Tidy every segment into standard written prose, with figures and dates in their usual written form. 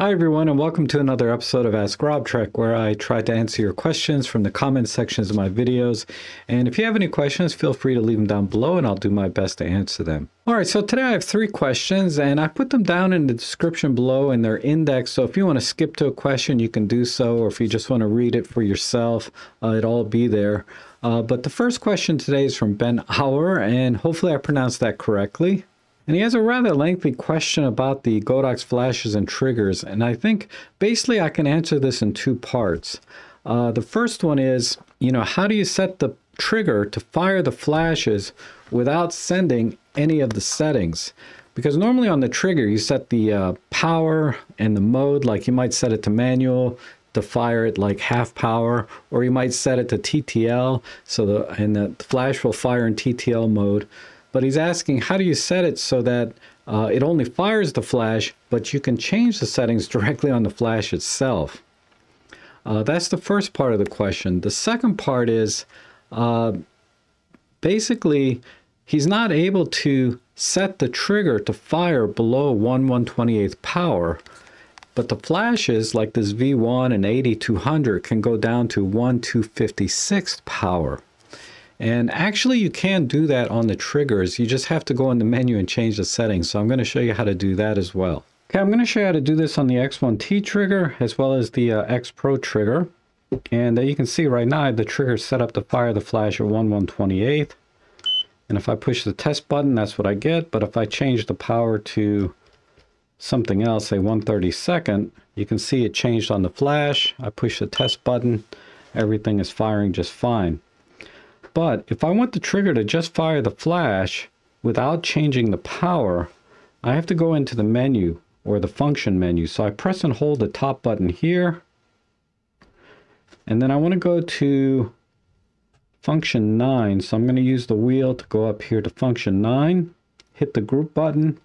Hi everyone, and welcome to another episode of Ask Rob Trek, where I try to answer your questions from the comment sections of my videos. And if you have any questions, feel free to leave them down below and I'll do my best to answer them. All right, so today I have three questions and I put them down in the description below and they're indexed. So if you want to skip to a question, you can do so, or if you just want to read it for yourself, it'll all be there. But the first question today is from Ben Auer, and hopefully I pronounced that correctly. And he has a rather lengthy question about the Godox flashes and triggers. And I think basically I can answer this in two parts. The first one is, you know, how do you set the trigger to fire the flashes without sending any of the settings? Because normally on the trigger, you set the power and the mode, like you might set it to manual to fire it like half power, or you might set it to TTL, so the flash will fire in TTL mode. But he's asking, how do you set it so that it only fires the flash, but you can change the settings directly on the flash itself? That's the first part of the question. The second part is, basically, he's not able to set the trigger to fire below 1/128th power, but the flashes, like this V1 and AD200, can go down to 1/256th power. And actually you can do that on the triggers. You just have to go in the menu and change the settings. So I'm going to show you how to do that as well. Okay, I'm going to show you how to do this on the X1T trigger as well as the X-Pro trigger. And you can see right now the trigger is set up to fire the flash at 1/128th. And if I push the test button, that's what I get. But if I change the power to something else, say 1/32nd, you can see it changed on the flash. I push the test button. Everything is firing just fine. But if I want the trigger to just fire the flash without changing the power, I have to go into the menu or the function menu. So I press and hold the top button here. And then I want to go to function 9. So I'm going to use the wheel to go up here to function 9, hit the group button,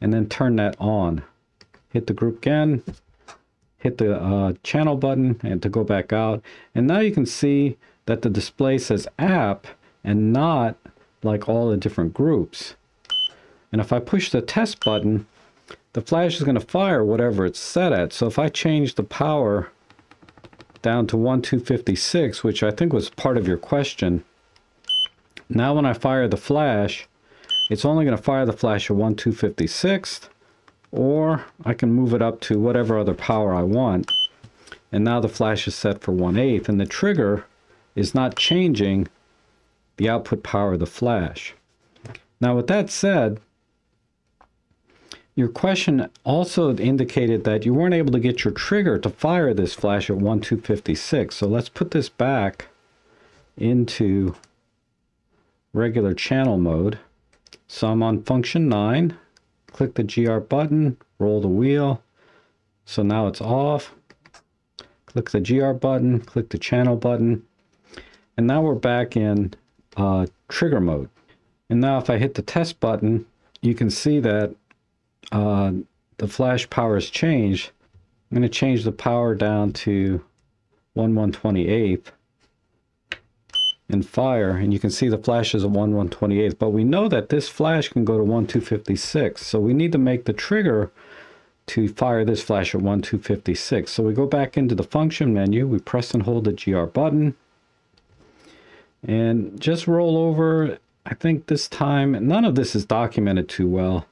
and then turn that on. Hit the group again, hit the channel button, and to go back out. And now you can see that the display says app and not like all the different groups. And if I push the test button, the flash is going to fire whatever it's set at. So if I change the power down to 1/256, which I think was part of your question, now when I fire the flash, it's only going to fire the flash at 1/256, or I can move it up to whatever other power I want. And now the flash is set for 1/8, and the trigger is not changing the output power of the flash. Now with that said, your question also indicated that you weren't able to get your trigger to fire this flash at 1/256. So let's put this back into regular channel mode. So I'm on function 9, click the GR button, roll the wheel. So now it's off. Click the GR button, click the channel button. And now we're back in trigger mode. And now if I hit the test button, you can see that the flash power has changed. I'm going to change the power down to 1/128th and fire. And you can see the flash is at 1/128th. But we know that this flash can go to 1/256. So we need to make the trigger to fire this flash at 1/256. So we go back into the function menu. We press and hold the GR button. And just roll over. I think this time, none of this is documented too well.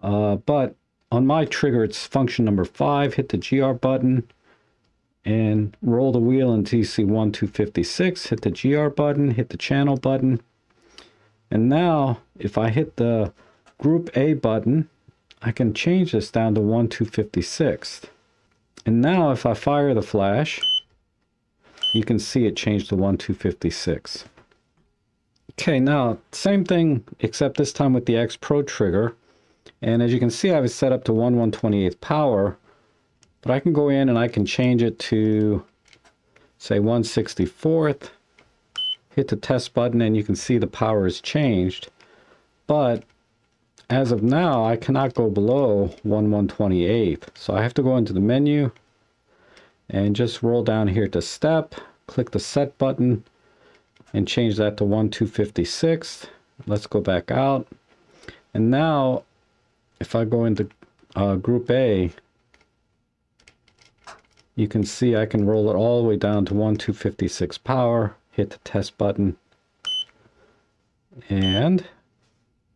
But on my trigger, it's function number 5. Hit the GR button and roll the wheel until you see 1/256. Hit the GR button, hit the channel button. And now, if I hit the group A button, I can change this down to 1/256. And now, if I fire the flash, you can see it changed to 1/256. Okay, now same thing except this time with the X-Pro trigger. And as you can see, I have it set up to 1/128th power. But I can go in and I can change it to, say, 1/64th. Hit the test button and you can see the power is changed. But as of now, I cannot go below 1/128th. So I have to go into the menu and just roll down here to step, click the set button, and change that to 1/256. Let's go back out. And now, if I go into group A, You can see I can roll it all the way down to 1256 power, hit the test button, and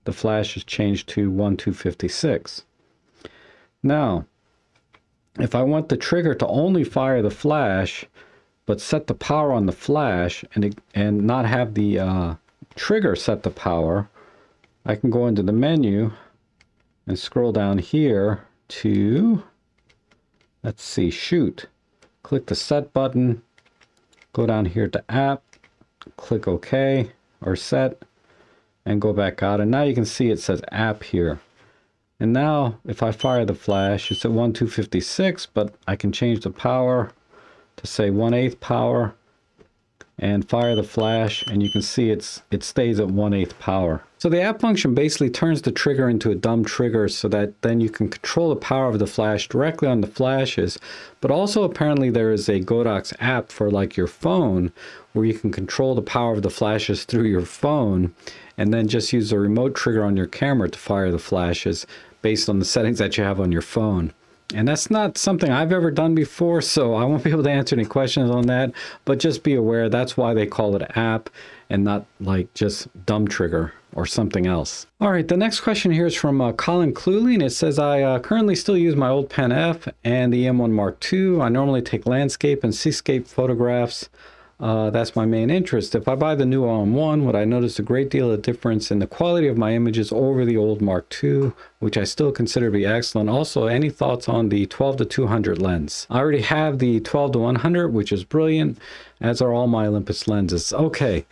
the flash is changed to 1256. Now, if I want the trigger to only fire the flash, but set the power on the flash and not have the trigger set the power, I can go into the menu and scroll down here to, let's see, shoot. Click the set button, go down here to app, click OK or set, and go back out. And now you can see it says app here. And now if I fire the flash, it's at 1256, but I can change the power to say 1/8 power and fire the flash, and you can see it stays at 1/8 power. So the app function basically turns the trigger into a dumb trigger so that then you can control the power of the flash directly on the flashes, but also apparently there is a Godox app for like your phone where you can control the power of the flashes through your phone and then just use the remote trigger on your camera to fire the flashes based on the settings that you have on your phone. And that's not something I've ever done before, so I won't be able to answer any questions on that, but just be aware that's why they call it app and not like just dumb trigger or something else. All right, the next question here is from Colin Clewly, and it says, I currently still use my old Pen F and the EM1 Mark II. I normally take landscape and seascape photographs. That's my main interest. If I buy the new OM-1, would I notice a great deal of difference in the quality of my images over the old Mark II, which I still consider to be excellent? Also, any thoughts on the 12-200 lens? I already have the 12-100, which is brilliant, as are all my Olympus lenses. Okay,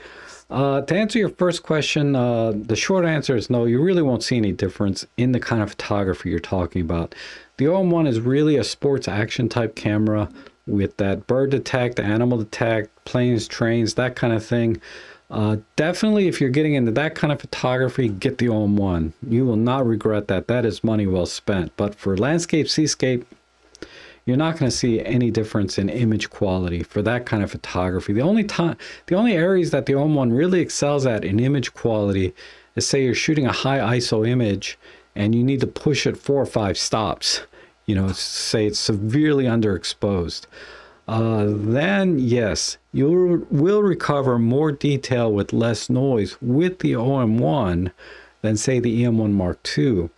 to answer your first question, the short answer is no, you really won't see any difference in the kind of photography you're talking about. The OM-1 is really a sports action type camera, with that bird detect, animal detect, planes, trains, that kind of thing. Definitely, if you're getting into that kind of photography, get the OM-1. You will not regret that. That is money well spent. But for landscape, seascape, you're not going to see any difference in image quality for that kind of photography. The only areas that the OM-1 really excels at in image quality is, say you're shooting a high ISO image and you need to push it 4 or 5 stops. You know, say it's severely underexposed, then yes, you will recover more detail with less noise with the OM-1 than say the EM-1 Mark II.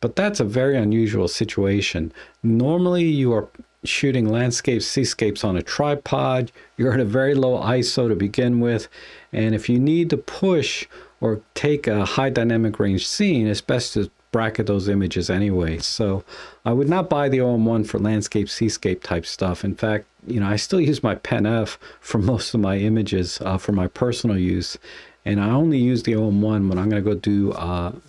But that's a very unusual situation. Normally you are shooting landscapes, seascapes on a tripod, you're at a very low ISO to begin with, and if you need to push or take a high dynamic range scene, it's best to bracket those images anyway. So I would not buy the OM-1 for landscape, seascape type stuff. In fact, you know, I still use my Pen F for most of my images for my personal use, and I only use the OM-1 when I'm going to go do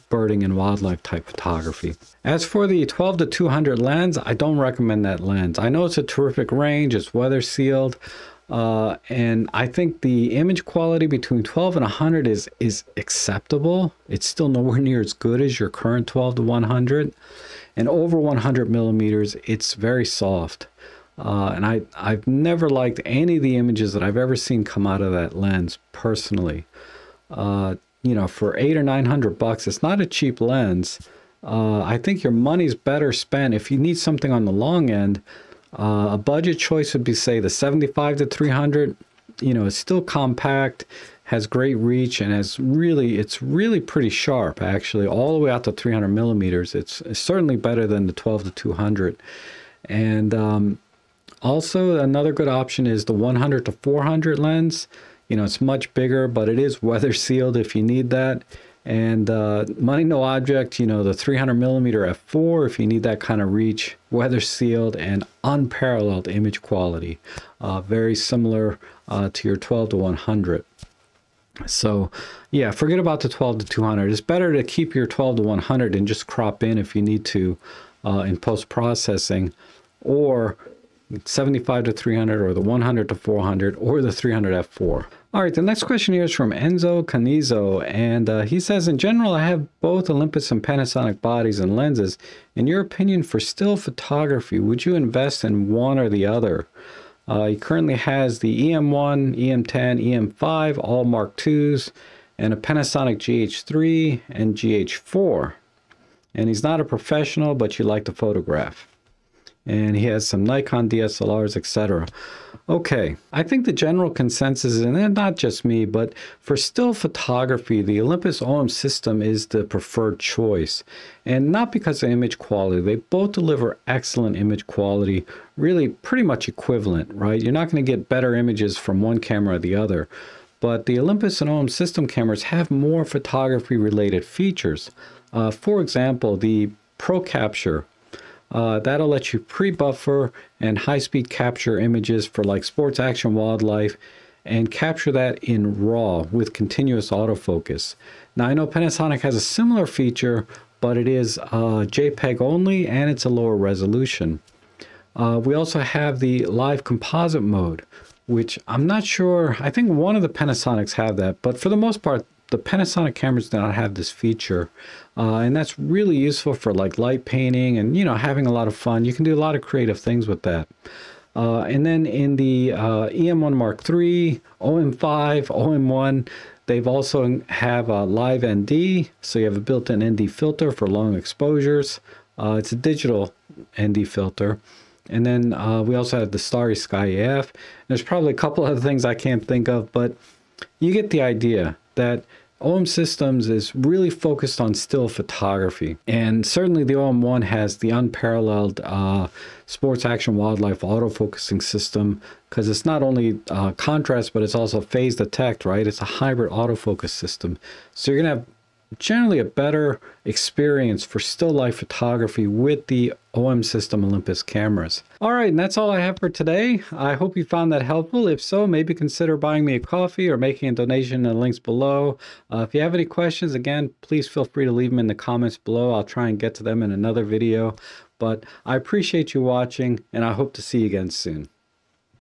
birding and wildlife type photography. As for the 12-200 lens, I don't recommend that lens. I know it's a terrific range, it's weather sealed, and I think the image quality between 12 and 100 is acceptable. It's still nowhere near as good as your current 12-100, and over 100 millimeters, it's very soft. And I've never liked any of the images that I've ever seen come out of that lens personally. You know, for $800 or $900, it's not a cheap lens. I think your money's better spent if you need something on the long end. A budget choice would be, say, the 75-300. You know, it's still compact, has great reach, and has really, it's really pretty sharp, actually, all the way out to 300 millimeters. It's certainly better than the 12-200. And also, another good option is the 100-400 lens. You know, it's much bigger, but it is weather sealed if you need that. And money no object, you know, the 300 millimeter f4 if you need that kind of reach, weather sealed and unparalleled image quality, very similar to your 12-100. So yeah, forget about the 12-200. It's better to keep your 12-100 and just crop in if you need to in post-processing, or 75-300, or the 100-400, or the 300 f4. All right, the next question here is from Enzo Cannizzo, and he says, in general, I have both Olympus and Panasonic bodies and lenses. In your opinion, for still photography, would you invest in one or the other? He currently has the EM1, EM10, EM5, all Mark IIs, and a Panasonic GH3 and GH4. And he's not a professional, but you like to photograph. and he has some Nikon DSLRs, etc. Okay, I think the general consensus, and not just me, but for still photography, the Olympus OM system is the preferred choice. And not because of image quality. They both deliver excellent image quality, really pretty much equivalent, right? You're not going to get better images from one camera or the other. But the Olympus and OM system cameras have more photography-related features. For example, the ProCapture. That'll let you pre-buffer and high-speed capture images for like sports, action, wildlife, and capture that in RAW with continuous autofocus. Now, I know Panasonic has a similar feature, but it is JPEG only, and it's a lower resolution. We also have the live composite mode, which I'm not sure, I think one of the Panasonics have that, but for the most part, the Panasonic cameras do not have this feature, and that's really useful for like light painting and, you know, having a lot of fun. You can do a lot of creative things with that. And then in the EM1 Mark III, OM5, OM-1, they've also have a live ND, so you have a built-in ND filter for long exposures. It's a digital ND filter. And then we also have the Starry Sky AF. There's probably a couple other things I can't think of, but you get the idea that OM Systems is really focused on still photography. And certainly the OM-1 has the unparalleled sports, action, wildlife autofocusing system, because it's not only contrast, but it's also phase detect, right? It's a hybrid autofocus system. So you're going to have generally a better experience for still life photography with the OM System Olympus cameras. All right, and that's all I have for today. I hope you found that helpful. If so, maybe consider buying me a coffee or making a donation in the links below. If you have any questions, again, please feel free to leave them in the comments below. I'll try and get to them in another video. But I appreciate you watching, and I hope to see you again soon.